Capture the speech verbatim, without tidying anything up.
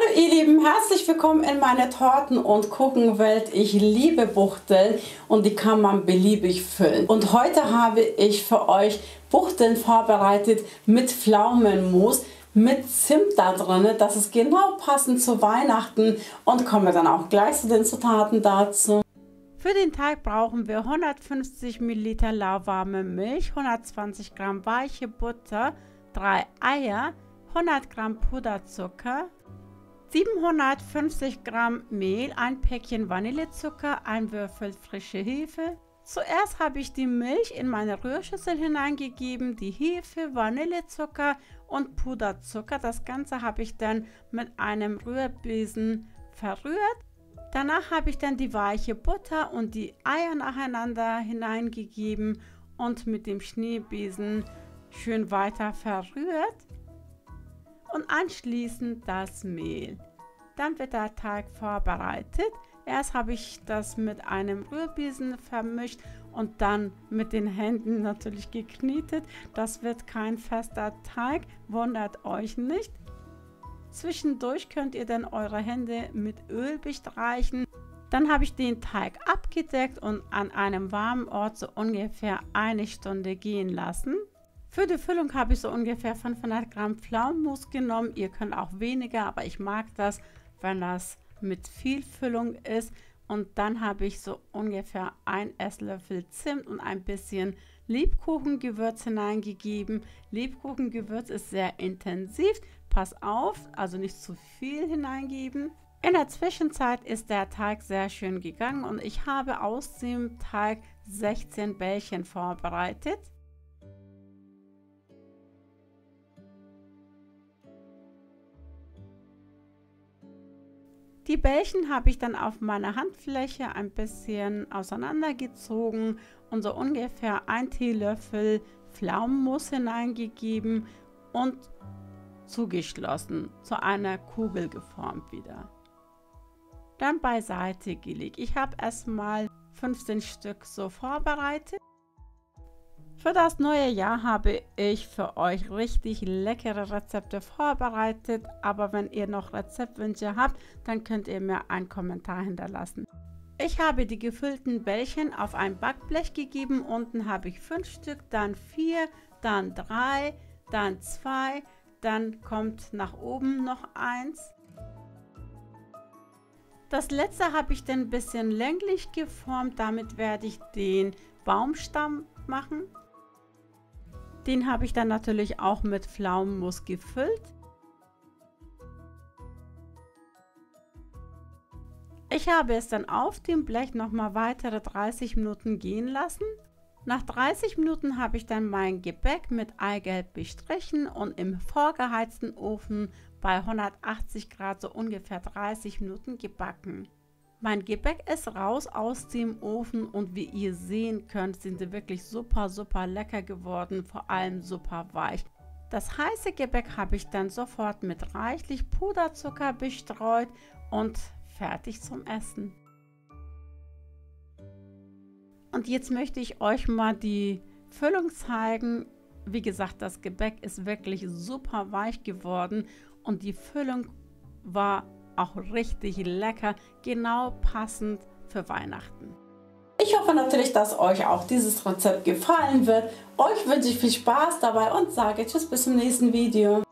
Hallo ihr Lieben, herzlich willkommen in meiner Torten- und Kuchenwelt. Ich liebe Buchteln und die kann man beliebig füllen. Und heute habe ich für euch Buchteln vorbereitet mit Pflaumenmus, mit Zimt da drin. Das ist genau passend zu Weihnachten und kommen wir dann auch gleich zu den Zutaten dazu. Für den Teig brauchen wir hundertfünfzig Milliliter lauwarme Milch, hundertzwanzig Gramm weiche Butter, drei Eier, hundert Gramm Puderzucker, siebenhundertfünfzig Gramm Mehl, ein Päckchen Vanillezucker, ein Würfel frische Hefe. Zuerst habe ich die Milch in meine Rührschüssel hineingegeben, die Hefe, Vanillezucker und Puderzucker. Das Ganze habe ich dann mit einem Rührbesen verrührt. Danach habe ich dann die weiche Butter und die Eier nacheinander hineingegeben und mit dem Schneebesen schön weiter verrührt. Und anschließend das Mehl. Dann wird der Teig vorbereitet. Erst habe ich das mit einem Rührbesen vermischt und dann mit den Händen natürlich geknetet. Das wird kein fester Teig, wundert euch nicht. Zwischendurch könnt ihr dann eure Hände mit Öl bestreichen. Dann habe ich den Teig abgedeckt und an einem warmen Ort so ungefähr eine Stunde gehen lassen. Für die Füllung habe ich so ungefähr fünfhundert Gramm Pflaumenmus genommen. Ihr könnt auch weniger, aber ich mag das, wenn das mit viel Füllung ist. Und dann habe ich so ungefähr ein Esslöffel Zimt und ein bisschen Lebkuchengewürz hineingegeben. Lebkuchengewürz ist sehr intensiv. Pass auf, also nicht zu viel hineingeben. In der Zwischenzeit ist der Teig sehr schön gegangen und ich habe aus dem Teig sechzehn Bällchen vorbereitet. Die Bällchen habe ich dann auf meiner Handfläche ein bisschen auseinandergezogen und so ungefähr ein Teelöffel Pflaumenmus hineingegeben und zugeschlossen, zu einer Kugel geformt wieder. Dann beiseite gelegt. Ich habe erstmal fünfzehn Stück so vorbereitet. Für das neue Jahr habe ich für euch richtig leckere Rezepte vorbereitet, aber wenn ihr noch Rezeptwünsche habt, dann könnt ihr mir einen Kommentar hinterlassen. Ich habe die gefüllten Bällchen auf ein Backblech gegeben, unten habe ich fünf Stück, dann vier, dann drei, dann zwei, dann kommt nach oben noch eins. Das letzte habe ich dann ein bisschen länglich geformt, damit werde ich den Baumstamm machen. Den habe ich dann natürlich auch mit Pflaumenmus gefüllt. Ich habe es dann auf dem Blech nochmal weitere dreißig Minuten gehen lassen. Nach dreißig Minuten habe ich dann mein Gebäck mit Eigelb bestrichen und im vorgeheizten Ofen bei hundertachtzig Grad so ungefähr dreißig Minuten gebacken. Mein Gebäck ist raus aus dem Ofen und wie ihr sehen könnt, sind sie wirklich super, super lecker geworden, vor allem super weich. Das heiße Gebäck habe ich dann sofort mit reichlich Puderzucker bestreut und fertig zum Essen. Und jetzt möchte ich euch mal die Füllung zeigen. Wie gesagt, das Gebäck ist wirklich super weich geworden und die Füllung war auch richtig lecker, genau passend für Weihnachten. Ich hoffe natürlich, dass euch auch dieses Rezept gefallen wird. Euch wünsche ich viel Spaß dabei und sage tschüss bis zum nächsten Video.